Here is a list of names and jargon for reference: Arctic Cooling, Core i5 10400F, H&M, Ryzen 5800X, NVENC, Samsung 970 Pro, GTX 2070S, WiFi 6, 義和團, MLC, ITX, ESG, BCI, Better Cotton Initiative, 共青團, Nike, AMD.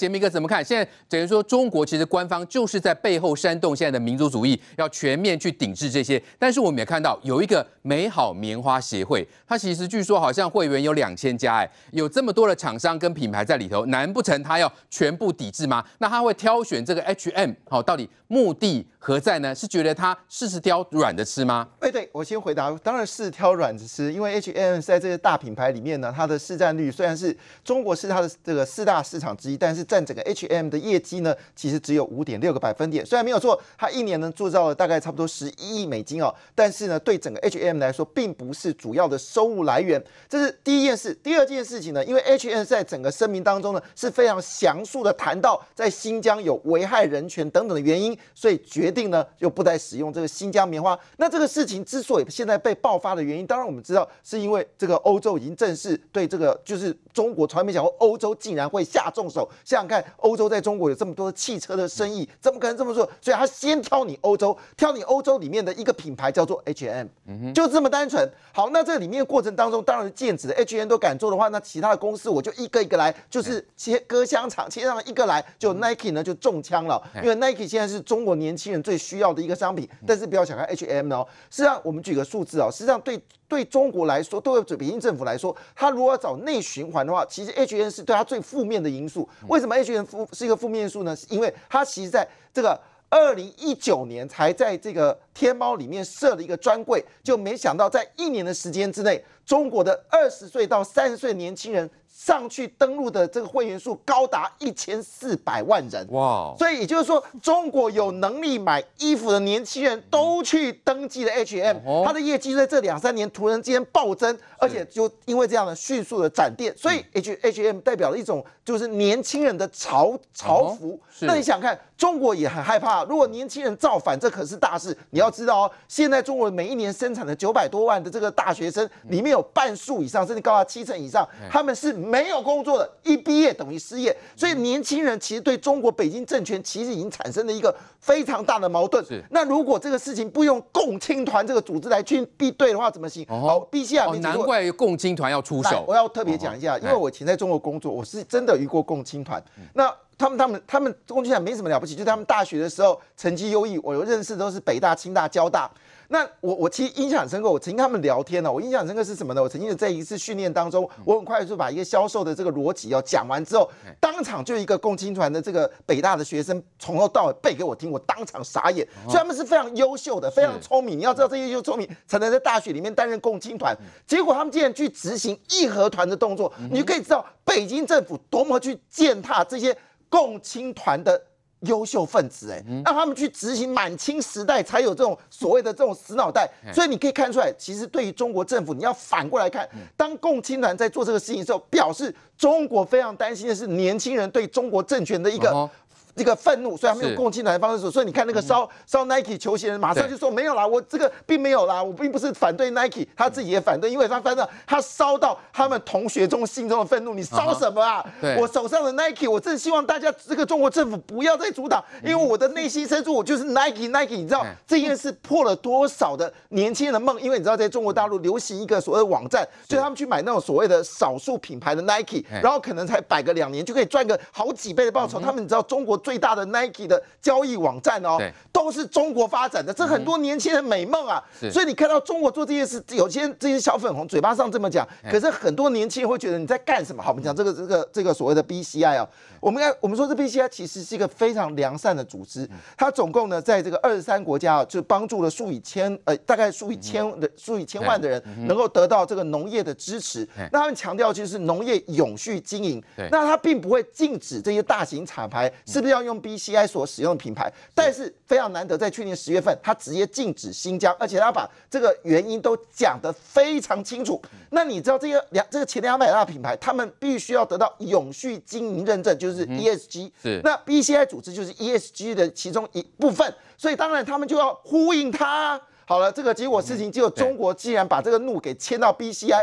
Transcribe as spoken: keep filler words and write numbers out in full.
杰明哥怎么看？现在等于说中国其实官方就是在背后煽动现在的民族主义，要全面去抵制这些。但是我们也看到有一个美好棉花协会，它其实据说好像会员有两千家，哎，有这么多的厂商跟品牌在里头，难不成它要全部抵制吗？那它会挑选这个 H and M 好，到底目的何在呢？是觉得它试试挑软的吃吗？哎，对，我先回答，当然是挑软的吃，因为 H and M 在这些大品牌里面呢，它的市占率虽然是中国是它的这个四大市场之一，但是占整个 H and M 的业绩呢，其实只有 五点六个百分点，虽然没有错，它一年呢铸造了大概差不多十一亿美金哦，但是呢，对整个 H and M 来说，并不是主要的收入来源，这是第一件事。第二件事情呢，因为 H and M 在整个声明当中呢，是非常详述的谈到在新疆有危害人权等等的原因，所以决定呢就不再使用这个新疆棉花。那这个事情之所以现在被爆发的原因，当然我们知道是因为这个欧洲已经正式对这个就是中国传媒讲说欧洲竟然会下重手，下。想看欧洲在中国有这么多汽车的生意，怎么可能这么做？所以他先挑你欧洲，挑你欧洲里面的一个品牌叫做 H and M，、嗯、就这么单纯。好，那这里面过程当中，当然是剑指的 H and M 都敢做的话，那其他的公司我就一个一个来，就是切割香肠，切上一个来，就 Nike 呢就中枪了，因为 Nike 现在是中国年轻人最需要的一个商品。但是不要小看 H and M 哦，实际上我们举个数字哦，实际上对。对中国来说，对北京政府来说，他如果要找内循环的话，其实 H and M 是对他最负面的因素。为什么 H and M 是一个负面因素呢？因为他其实在这个二零一九年才在这个天猫里面设了一个专柜，就没想到在一年的时间之内，中国的二十岁到三十岁年轻人上去登录的这个会员数高达一千四百万人。哇！所以也就是说，中国有能力买衣服的年轻人都去登记了 H and M， 它的业绩在这两三年突然之间暴增，而且就因为这样的迅速的展店，所以 H and M 代表了一种就是年轻人的潮潮服。那你想看，中国也很害怕，如果年轻人造反，这可是大事。你要知道哦，现在中国每一年生产的九百多万的这个大学生里面有。半数以上，甚至高达七成以上，他们是没有工作的，一毕业等于失业。所以年轻人其实对中国北京政权其实已经产生了一个非常大的矛盾。那如果这个事情不用共青团这个组织来去比对的话，怎么行？好 ，B C I 难怪共青团要出手。我要特别讲一下，因为我以前在中国工作，我是真的遇过共青团。那他们他们他们共青团没什么了不起，就是他们大学的时候成绩优异，我有认识都是北大、清大、交大。那我我其实印象很深刻，我曾经跟他们聊天呢、哦，我印象很深刻是什么呢？我曾经在一次训练当中，我很快就把一个销售的这个逻辑哦讲完之后，当场就一个共青团的这个北大的学生从头到尾背给我听，我当场傻眼。所以他们是非常优秀的，非常聪明。你要知道这些优秀聪明才能在大学里面担任共青团，结果他们竟然去执行义和团的动作，你就可以知道北京政府多么去践踏这些共青团的。优秀分子，哎，让他们去执行满清时代才有这种所谓的这种死脑袋，所以你可以看出来，其实对于中国政府，你要反过来看，当共青团在做这个事情的时候，表示中国非常担心的是年轻人对中国政权的一个。这个愤怒，所以他们用共青团的方式，所以你看那个烧烧 Nike 球鞋人，马上就说没有啦，我这个并没有啦，我并不是反对 Nike， 他自己也反对，因为他反正他烧到他们同学中心中的愤怒，你烧什么啊？我手上的 Nike， 我真希望大家这个中国政府不要再阻挡，因为我的内心深处我就是 Nike Nike， 你知道这件事破了多少的年轻人的梦？因为你知道在中国大陆流行一个所谓的网站，所以他们去买那种所谓的少数品牌的 Nike， 然后可能才摆个两年就可以赚个好几倍的报酬。他们你知道中国。最大的 Nike 的交易网站哦，都是中国发展的，这很多年轻人美梦啊。所以你看到中国做这件事，有些这些小粉红嘴巴上这么讲，可是很多年轻人会觉得你在干什么？好，我们讲这个这个这个所谓的 B C I 啊、哦，我们我们说这 B C I 其实是一个非常良善的组织，它总共呢在这个二十三国家啊，就帮助了数以千呃大概数以千的数以千万的人能够得到这个农业的支持。那他们强调就是农业永续经营，那它并不会禁止这些大型厂牌是不是？要用 B C I 所使用的品牌，但是非常难得，在去年十月份，他直接禁止新疆，而且他把这个原因都讲得非常清楚。那你知道这个两这个前两百大品牌，他们必须要得到永续经营认证，就是 E S G、嗯。那 B C I 组织就是 E S G 的其中一部分，所以当然他们就要呼应它。好了，这个结果事情，结果中国既然把这个怒给牵到 B C I，